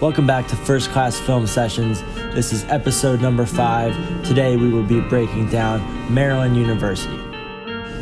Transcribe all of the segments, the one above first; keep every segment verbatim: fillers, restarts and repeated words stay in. Welcome back to First Class Film Sessions. This is episode number five. Today we will be breaking down Maryland University.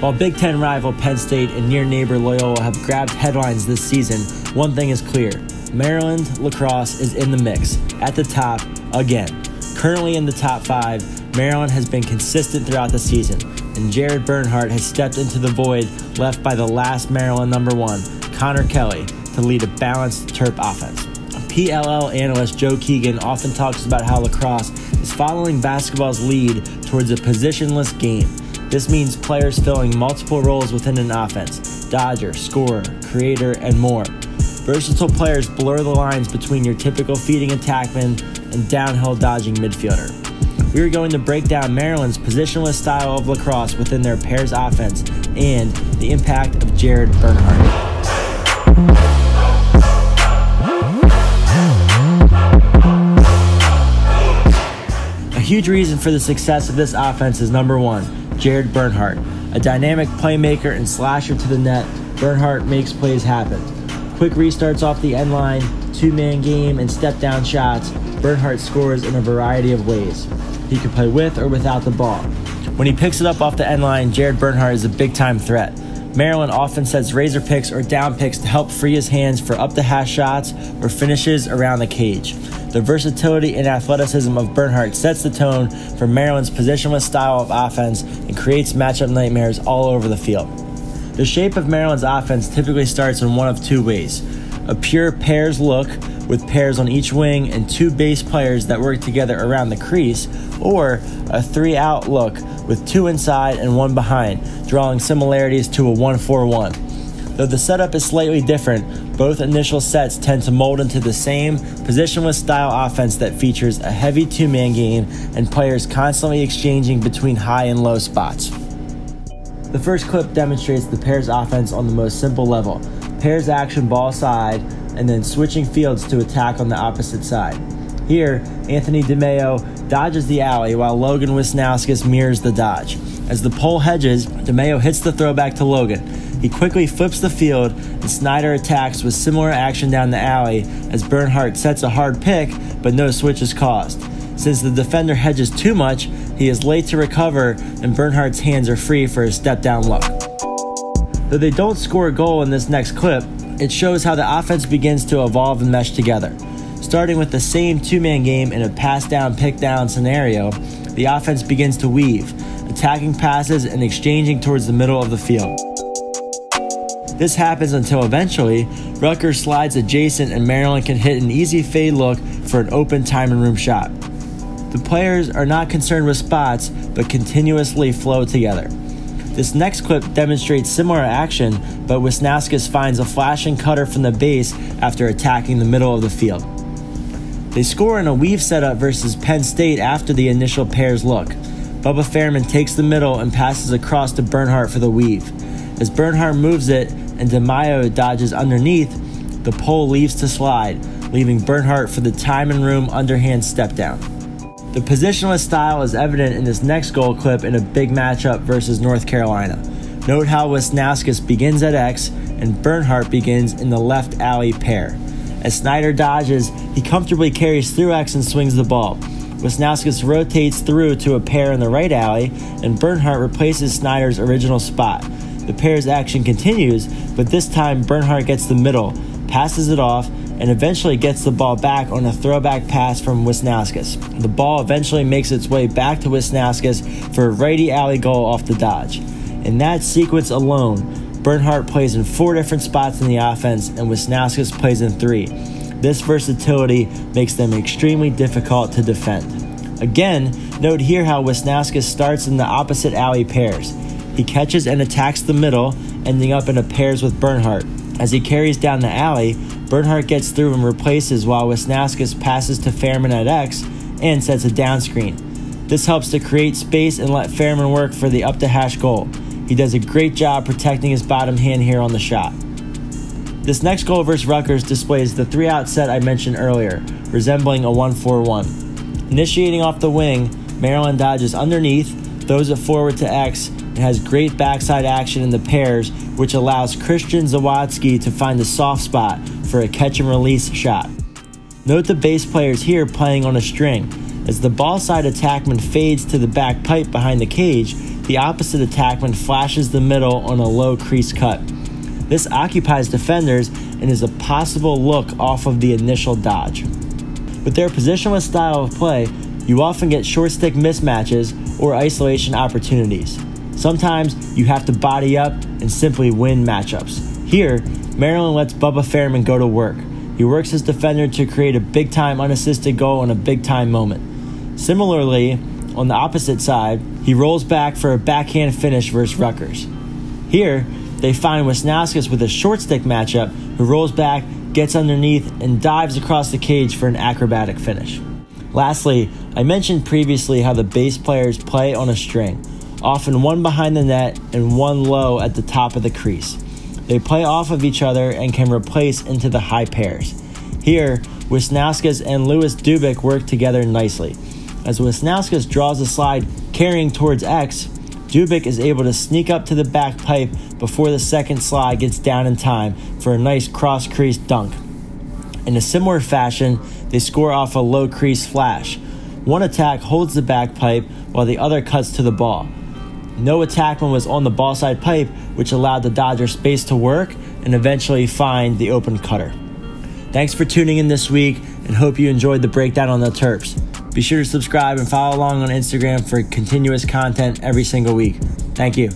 While Big Ten rival Penn State and near neighbor Loyola have grabbed headlines this season, one thing is clear. Maryland lacrosse is in the mix, at the top, again. Currently in the top five, Maryland has been consistent throughout the season, and Jared Bernhardt has stepped into the void left by the last Maryland number one, Connor Kelly, to lead a balanced Terp offense. P L L analyst Joe Keegan often talks about how lacrosse is following basketball's lead towards a positionless game. This means players filling multiple roles within an offense: dodger, scorer, creator, and more. Versatile players blur the lines between your typical feeding attackman and downhill dodging midfielder. We are going to break down Maryland's positionless style of lacrosse within their pairs offense and the impact of Jared Bernhardt. A huge reason for the success of this offense is number one, Jared Bernhardt. A dynamic playmaker and slasher to the net, Bernhardt makes plays happen. Quick restarts off the end line, two-man game, and step-down shots, Bernhardt scores in a variety of ways. He can play with or without the ball. When he picks it up off the end line, Jared Bernhardt is a big-time threat. Maryland often sets razor picks or down picks to help free his hands for up-the-hash shots or finishes around the cage. The versatility and athleticism of Bernhardt sets the tone for Maryland's positionless style of offense and creates matchup nightmares all over the field. The shape of Maryland's offense typically starts in one of two ways: a pure pairs look with pairs on each wing and two base players that work together around the crease, or a three-out look with two inside and one behind, drawing similarities to a one four one. Though the setup is slightly different, both initial sets tend to mold into the same positionless style offense that features a heavy two-man game and players constantly exchanging between high and low spots. The first clip demonstrates the pairs offense on the most simple level: pairs action ball side and then switching fields to attack on the opposite side. Here, Anthony DeMaio dodges the alley while Logan Wisnauskas mirrors the dodge. As the pole hedges, DeMaio hits the throwback to Logan. He quickly flips the field, and Snyder attacks with similar action down the alley as Bernhardt sets a hard pick, but no switch is caused. Since the defender hedges too much, he is late to recover, and Bernhardt's hands are free for a step-down look. Though they don't score a goal in this next clip, it shows how the offense begins to evolve and mesh together. Starting with the same two-man game in a pass-down, pick-down scenario, the offense begins to weave, attacking passes and exchanging towards the middle of the field. This happens until eventually, Rutgers slides adjacent and Maryland can hit an easy fade look for an open time and room shot. The players are not concerned with spots, but continuously flow together. This next clip demonstrates similar action, but Wisnauskas finds a flashing cutter from the base after attacking the middle of the field. They score in a weave setup versus Penn State after the initial pairs look. Bubba Fairman takes the middle and passes across to Bernhardt for the weave. As Bernhardt moves it and DeMaio dodges underneath, the pole leaves to slide, leaving Bernhardt for the time and room underhand step down. The positionless style is evident in this next goal clip in a big matchup versus North Carolina. Note how Wisnauskas begins at X and Bernhardt begins in the left alley pair. As Snyder dodges, he comfortably carries through X and swings the ball. Wisnauskas rotates through to a pair in the right alley, and Bernhardt replaces Snyder's original spot. The pair's action continues, but this time Bernhardt gets the middle, passes it off, and eventually gets the ball back on a throwback pass from Wisnauskas. The ball eventually makes its way back to Wisnauskas for a righty alley goal off the dodge. In that sequence alone, Bernhardt plays in four different spots in the offense and Wisnauskas plays in three. This versatility makes them extremely difficult to defend. Again, note here how Wisnauskas starts in the opposite alley pairs. He catches and attacks the middle, ending up in a pairs with Bernhardt. As he carries down the alley, Bernhardt gets through and replaces while Wisnauskas passes to Fairman at X and sets a down screen. This helps to create space and let Fairman work for the up-to-hash goal. He does a great job protecting his bottom hand here on the shot. This next goal versus Rutgers displays the three-out set I mentioned earlier, resembling a one four one. Initiating off the wing, Maryland dodges underneath, throws it forward to X, and has great backside action in the pairs, which allows Christian Zawadzki to find the soft spot for a catch and release shot. Note the bass players here playing on a string. As the ball side attackman fades to the back pipe behind the cage, the opposite attackman flashes the middle on a low crease cut. This occupies defenders and is a possible look off of the initial dodge. With their positionless style of play, you often get short stick mismatches or isolation opportunities. Sometimes you have to body up and simply win matchups. Here, Maryland lets Bubba Fairman go to work. He works his defender to create a big-time unassisted goal in a big-time moment. Similarly, on the opposite side, he rolls back for a backhand finish versus Rutgers. Here, they find Wisnauskas with a short stick matchup who rolls back, gets underneath, and dives across the cage for an acrobatic finish. Lastly, I mentioned previously how the bass players play on a string, often one behind the net and one low at the top of the crease. They play off of each other and can replace into the high pairs. Here, Wisnauskas and Louis Dubik work together nicely. As Wisnauskas draws a slide carrying towards X, Dubik is able to sneak up to the back pipe before the second slide gets down in time for a nice cross-crease dunk. In a similar fashion, they score off a low-crease flash. One attack holds the back pipe while the other cuts to the ball. No attackman was on the ball side pipe, which allowed the Dodger space to work and eventually find the open cutter. Thanks for tuning in this week and hope you enjoyed the breakdown on the Terps. Be sure to subscribe and follow along on Instagram for continuous content every single week. Thank you.